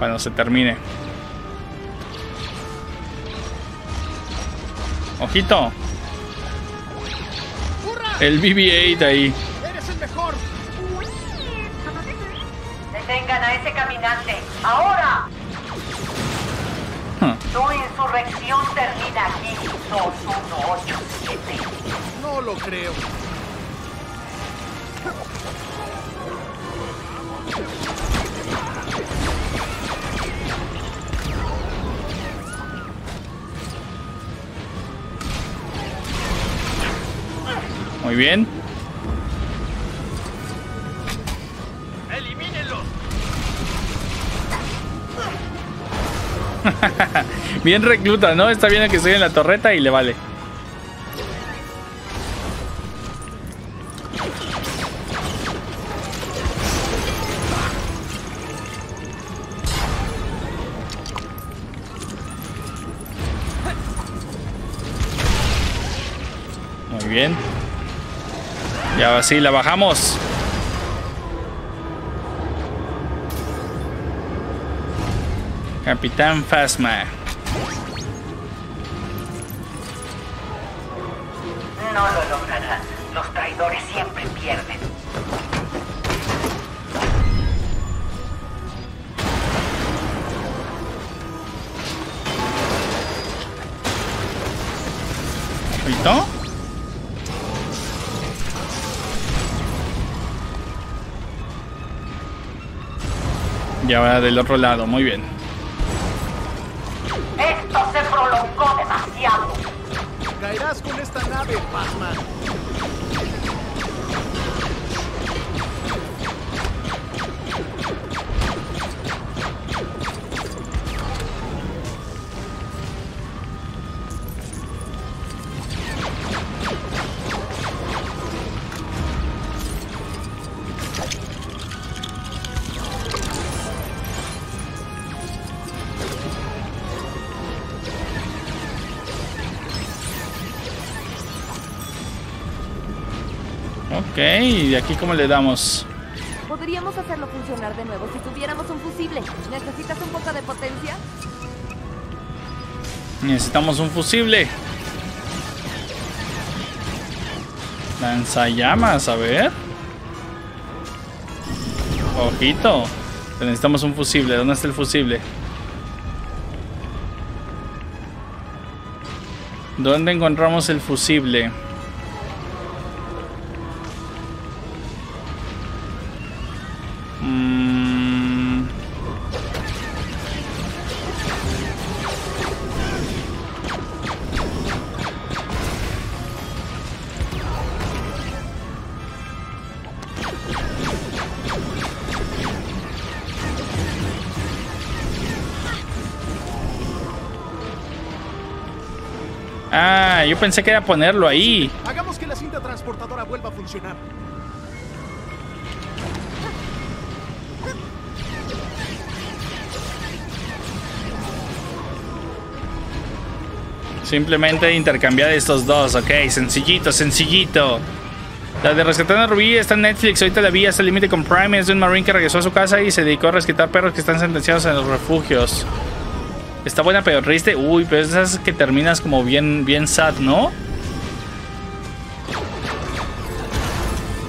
cuando se termine. Ojito, el B B ocho ahí. Eres el mejor. Detengan a ese caminante ahora. Huh. Tu insurrección termina aquí. dos uno ocho siete. No lo creo. Muy bien. Elimínenlo. Bien recluta, ¿no? Está bien el que estoy en la torreta y le vale. Muy bien. Y ahora sí, la bajamos. Capitán Phasma. No lo lograrán. Los traidores siempre pierden. ¿Listo? Y ahora del otro lado, muy bien. Esto se prolongó demasiado. Caerás con esta nave, Phasma. Ok, ¿y de aquí cómo le damos? Podríamos hacerlo funcionar de nuevo si tuviéramos un fusible. ¿Necesitas un poco de potencia? Necesitamos un fusible. Lanzallamas, a ver. Ojito. Necesitamos un fusible. ¿Dónde está el fusible? ¿Dónde encontramos el fusible? Yo pensé que era ponerlo ahí. Hagamos que la cinta transportadora vuelva a funcionar. Simplemente intercambiar estos dos, ok. Sencillito, sencillito. La de Rescatando a Ruby está en Netflix. Ahorita la vi hasta el límite con Prime. Es de un marine que regresó a su casa y se dedicó a rescatar perros que están sentenciados en los refugios. Está buena, pero triste. Uy, pero esas que terminas como bien, bien sad, ¿no?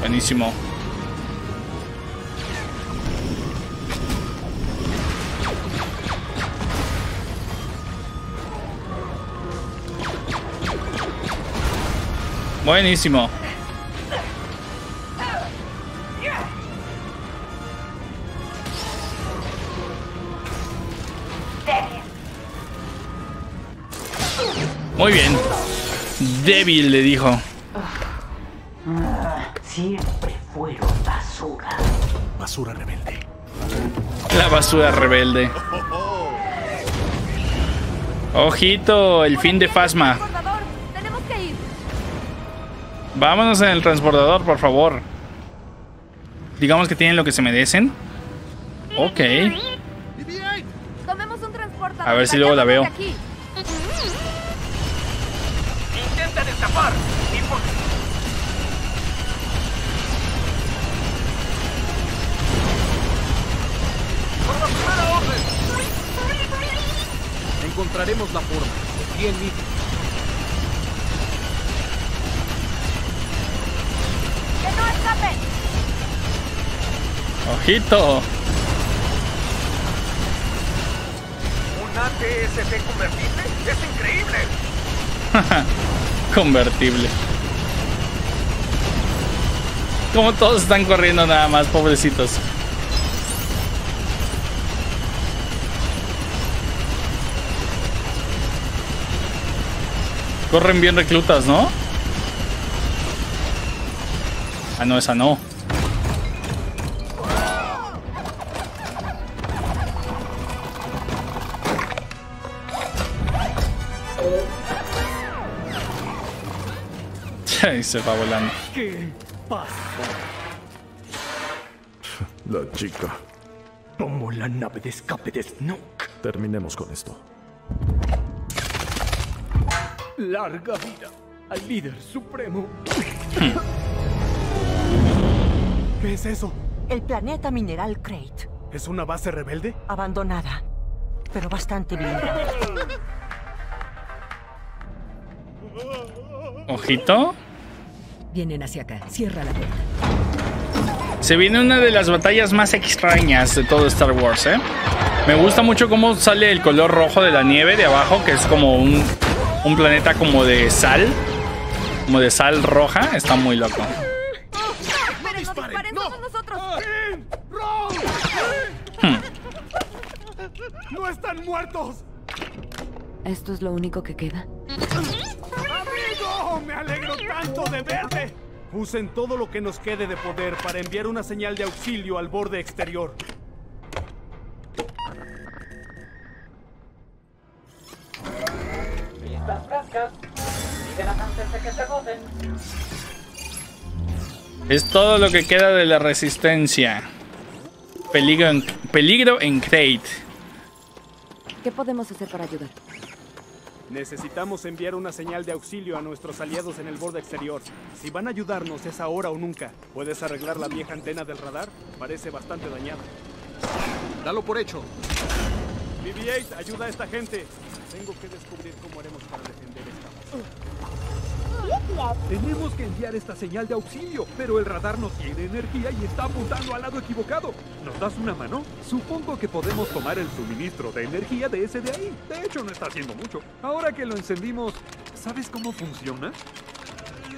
Buenísimo. Buenísimo. Muy bien. Débil, le dijo. Siempre fueron basura. Basura rebelde. La basura rebelde. Ojito, el fin de Phasma. Vámonos en el transbordador, por favor. Digamos que tienen lo que se merecen. Ok. A ver si luego la veo. Intentan escapar. Encontraremos la forma. Bien, que no escapen. Ojito. Un A T S T convertible es increíble. Convertible. Como todos están corriendo nada más, pobrecitos. Corren bien reclutas, ¿no? Ah, no, esa no. Ahí se va volando. ¿Qué pasa? La chica. Tomo la nave de escape de Snoke. Terminemos con esto. Larga vida al líder supremo. ¿Qué es eso? El planeta mineral Crait. ¿Es una base rebelde? Abandonada, pero bastante bien. Ojito. Vienen hacia acá. Cierra la puerta. Se viene una de las batallas más extrañas de todo Star Wars, ¿eh? Me gusta mucho cómo sale el color rojo de la nieve de abajo, que es como un... un planeta como de sal. Como de sal roja. Está muy loco. Pero no disparen, somos nosotros. hmm. No están muertos. ¿Esto es lo único que queda? ¡Amigo! ¡Me alegro tanto de verte! Usen todo lo que nos quede de poder para enviar una señal de auxilio al borde exterior. Es todo lo que queda de la resistencia. Peligro en, peligro en Crait. ¿Qué podemos hacer para ayudar? Necesitamos enviar una señal de auxilio a nuestros aliados en el borde exterior. Si van a ayudarnos es ahora o nunca. ¿Puedes arreglar la vieja antena del radar? Parece bastante dañada. Dalo por hecho. B B ocho, ayuda a esta gente. Tengo que descubrir cómo haremos para defender esta base. Tenemos que enviar esta señal de auxilio, pero el radar no tiene energía y está apuntando al lado equivocado. ¿Nos das una mano? Supongo que podemos tomar el suministro de energía de ese de ahí. De hecho, no está haciendo mucho. Ahora que lo encendimos, ¿sabes cómo funciona?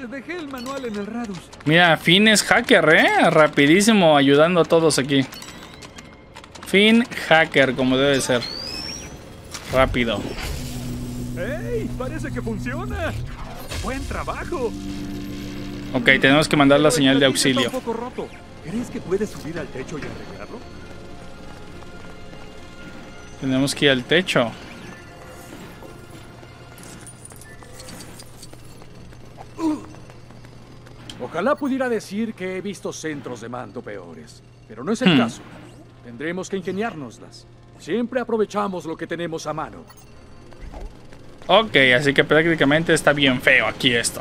Dejé el manual en el Radus. Mira, Finn es hacker, ¿eh? Rapidísimo, ayudando a todos aquí. Finn hacker, como debe ser. Rápido. ¡Ey! Parece que funciona. Buen trabajo. Ok, tenemos que mandar la señal de auxilio. Un poco roto. ¿Crees que puedes subir al techo y arreglarlo? Tenemos que ir al techo. Uh. Ojalá pudiera decir que he visto centros de mando peores, pero no es el hmm. caso. Tendremos que ingeniárnoslas. Siempre aprovechamos lo que tenemos a mano. Ok, así que prácticamente está bien feo aquí esto.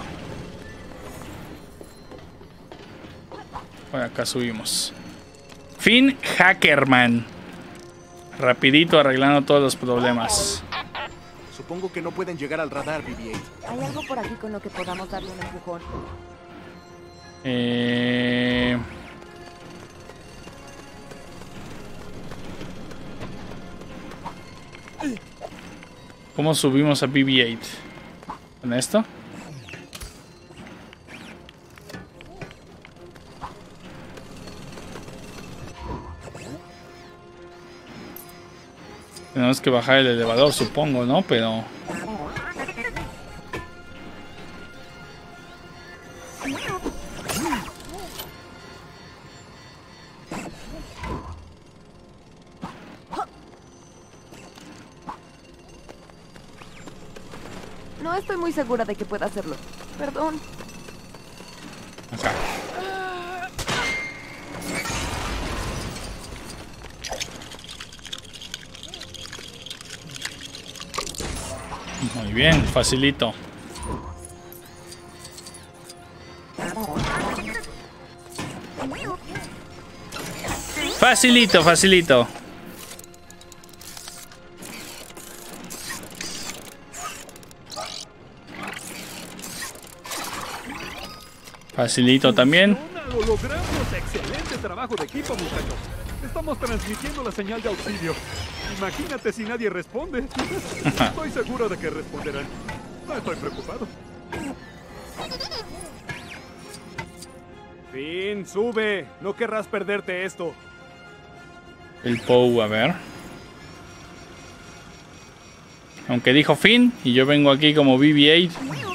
Por acá subimos. Finn Hackerman. Rapidito arreglando todos los problemas. Supongo que no pueden llegar al radar, B B ocho. ¿Hay algo por aquí con lo que podamos darle un empujón? Eh... ¿Cómo subimos a B B ocho? ¿Con esto? Tenemos que bajar el elevador, supongo, ¿no? Pero... No estoy muy segura de que pueda hacerlo. Perdón. Okay. Muy bien, facilito. Facilito, facilito. Facilito también. Lo logramos. Excelente trabajo de equipo, muchachos. Estamos transmitiendo la señal de auxilio. Imagínate si nadie responde. Estoy seguro de que responderán. No estoy preocupado. Finn, sube. No querrás perderte esto. El Poe, a ver. Aunque dijo Finn y yo vengo aquí como B B ocho.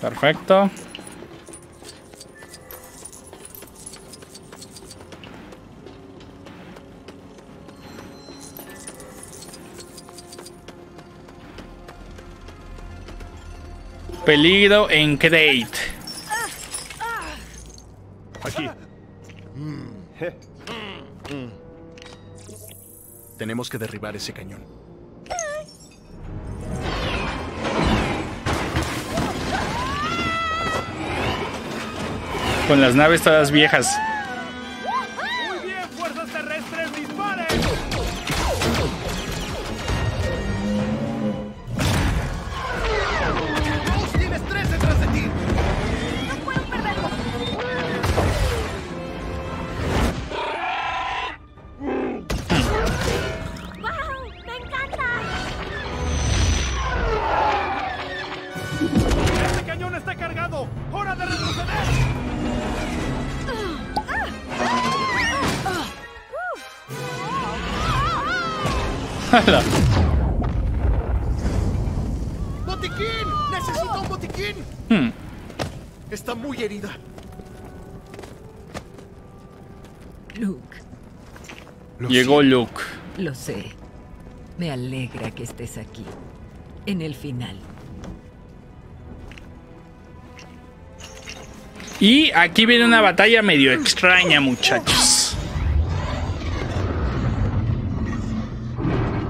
Perfecto. Peligro en Crait. Aquí. Tenemos que derribar ese cañón. Con las naves todas viejas. Muy bien, fuerzas terrestres, disparen. Rose, tienes tres detrás de ti. No puedo perderlo. ¡Wow! ¡Me encanta! Este cañón está cargado. ¡Hora de retroceder! ¡Botiquín! ¡Necesito un botiquín! Hmm. Está muy herida. Luke. Lo Llegó sé. Luke. Lo sé. Me alegra que estés aquí. En el final. Y aquí viene una batalla medio extraña, muchachos.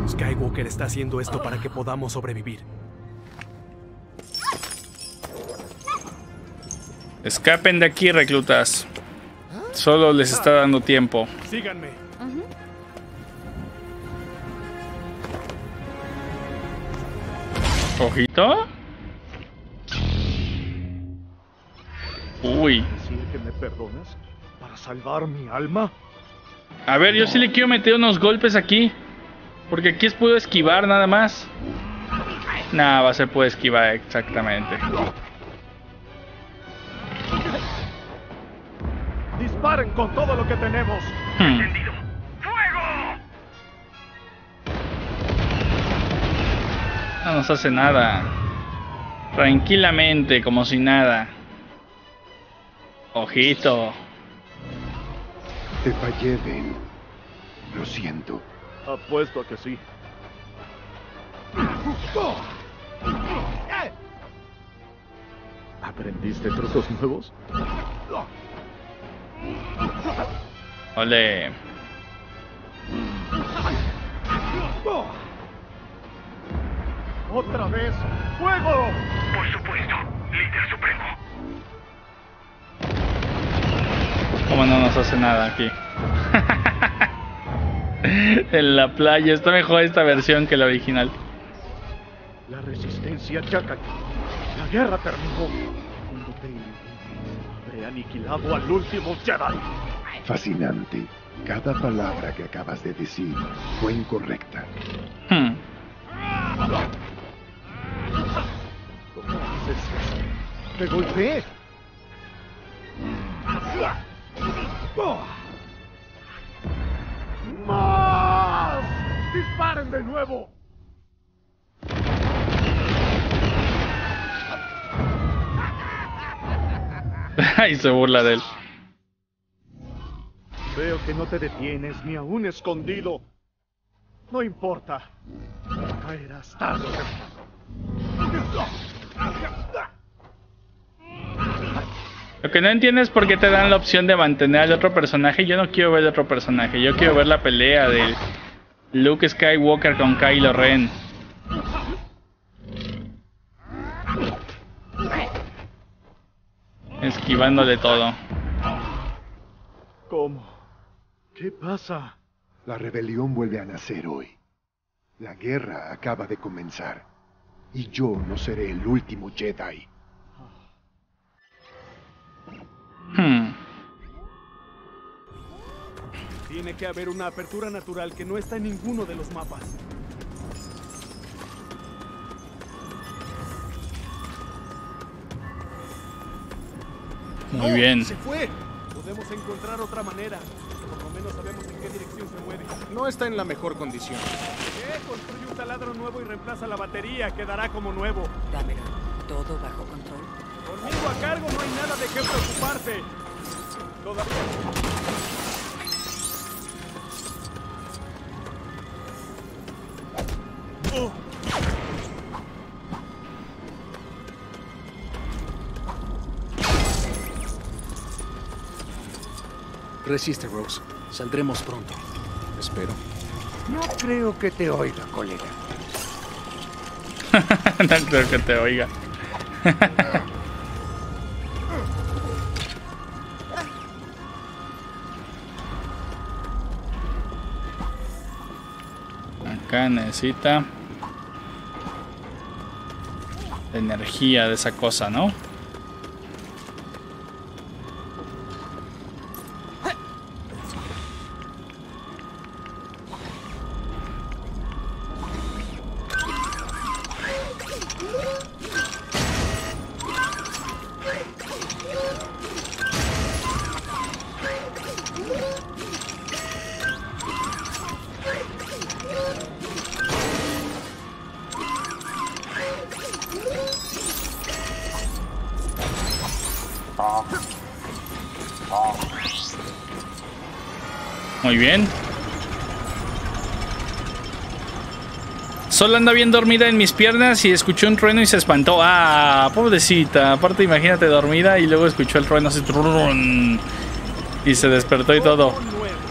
Skywalker está haciendo esto para que podamos sobrevivir. Escapen de aquí, reclutas. Solo les está dando tiempo. Síganme. Uh-huh. ¿Ojito? Uy. ¿Que me perdones para salvar mi alma? A ver, yo sí le quiero meter unos golpes aquí. Porque aquí es puedo esquivar nada más. Nada, va a ser puedo esquivar exactamente. Disparen con todo lo que tenemos. Hmm. ¡Fuego! No nos hace nada. Tranquilamente, como si nada. Ojito. Te fallé, Ben. Lo siento. Apuesto a que sí. ¿Aprendiste trucos nuevos? Ole. Otra vez, fuego. Por supuesto, líder supremo. Como no nos hace nada aquí. En la playa, está mejor esta versión que la original. La resistencia chaca. La guerra terminó. Cuando te eliminé, habré aniquilado al último Jedi. Fascinante. Cada palabra que acabas de decir fue incorrecta. Hmm. ¿Cómo haces eso? ¡Me golpeé! disparen de nuevo! Y se burla de él. Veo que no te detienes ni aún escondido. No importa. Caerás tarde. Lo que no entiendo es por qué te dan la opción de mantener al otro personaje. Yo no quiero ver al otro personaje. Yo quiero ver la pelea de Luke Skywalker con Kylo Ren. Esquivándole todo. ¿Cómo? ¿Qué pasa? La rebelión vuelve a nacer hoy. La guerra acaba de comenzar. Y yo no seré el último Jedi. Hmm. Tiene que haber una apertura natural que no está en ninguno de los mapas. Muy oh, bien. Se fue. Podemos encontrar otra manera. Por lo menos sabemos en qué dirección se mueve. No está en la mejor condición. ¿Qué? Construye un taladro nuevo y reemplaza la batería. Quedará como nuevo. Dámelo. Todo bajo control. Conmigo a cargo, no hay nada de qué preocuparse. Todavía. Oh. Resiste, Rose. Saldremos pronto. Espero. No creo que te oiga, colega. No creo que te oiga. Acá necesita la energía de esa cosa, ¿no? Muy bien. Solo anda bien dormida en mis piernas y escuchó un trueno y se espantó. Ah, pobrecita. Aparte, imagínate dormida y luego escuchó el trueno así. Trun, y se despertó y todo.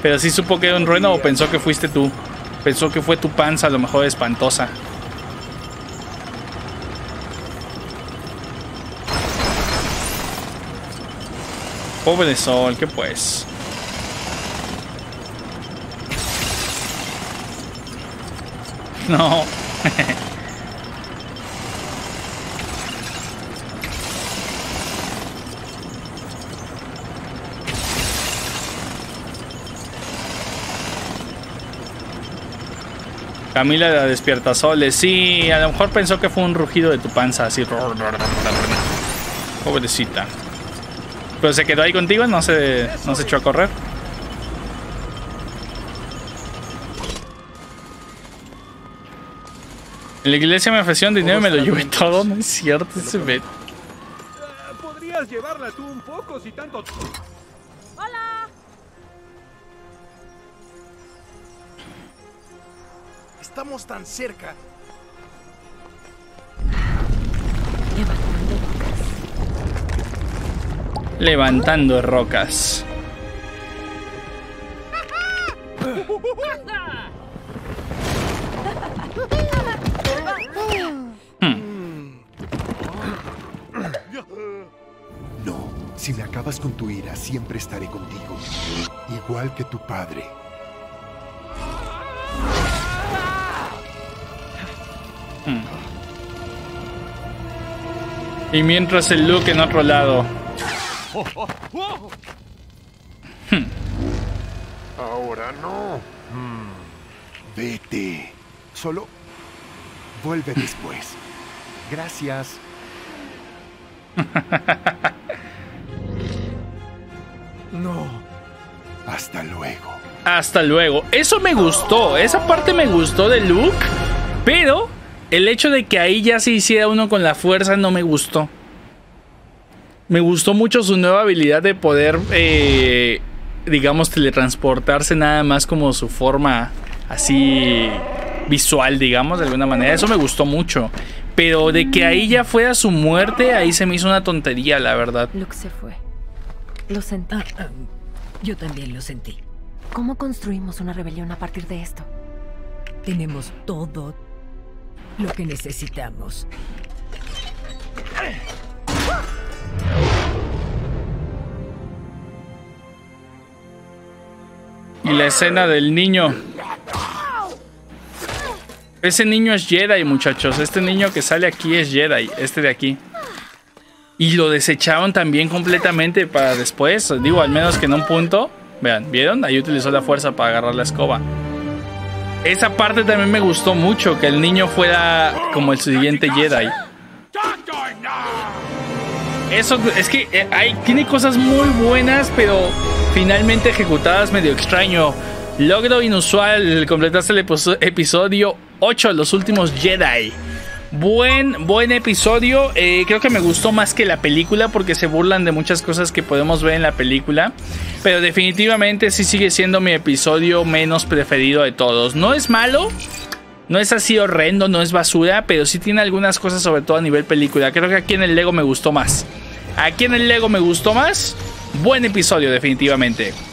Pero sí supo que era un trueno o pensó que fuiste tú. Pensó que fue tu panza, a lo mejor espantosa. Pobre Sol, ¿qué pues? No. Camila la despierta soles. Sí, a lo mejor pensó que fue un rugido de tu panza, así. Pobrecita. Pero se quedó ahí contigo, no se, no se echó a correr. En la iglesia me ofrecieron dinero y me lo llevé todo, no es cierto, se ve. Podrías llevarla tú un poco si tanto. Hola. Estamos tan cerca. Levantando rocas. Hmm. No, si me acabas con tu ira, siempre estaré contigo, igual que tu padre. Hmm. Y mientras el Luke en otro lado. Hmm. Ahora no. Hmm. Vete. Solo vuelve después. Gracias. No. Hasta luego. hasta luego. Eso me gustó, esa parte me gustó de Luke, pero el hecho de que ahí ya se hiciera uno con la fuerza no me gustó. Me gustó mucho su nueva habilidad de poder, eh, digamos, teletransportarse, nada más como su forma así visual, digamos, de alguna manera. Eso me gustó mucho. Pero de que ahí ya fuera su muerte, ahí se me hizo una tontería, la verdad. Luke se fue. Lo sentí. Ah, yo también lo sentí. ¿Cómo construimos una rebelión a partir de esto? Tenemos todo lo que necesitamos. Y la escena del niño. Ese niño es Jedi, muchachos. Este niño que sale aquí es Jedi. Este de aquí. Y lo desecharon también completamente para después. Digo, al menos que en un punto. Vean, ¿vieron? Ahí utilizó la fuerza para agarrar la escoba. Esa parte también me gustó mucho. Que el niño fuera como el siguiente Jedi. Eso, es que eh, hay, tiene cosas muy buenas, pero finalmente ejecutadas medio extraño. Logro inusual, completaste el episodio ocho, Los Últimos Jedi. Buen, buen episodio. Eh, creo que me gustó más que la película, porque se burlan de muchas cosas que podemos ver en la película. Pero definitivamente sí sigue siendo mi episodio menos preferido de todos. No es malo, no es así horrendo, no es basura, pero sí tiene algunas cosas, sobre todo a nivel película. Creo que aquí en el Lego me gustó más. Aquí en el Lego me gustó más. Buen episodio, definitivamente.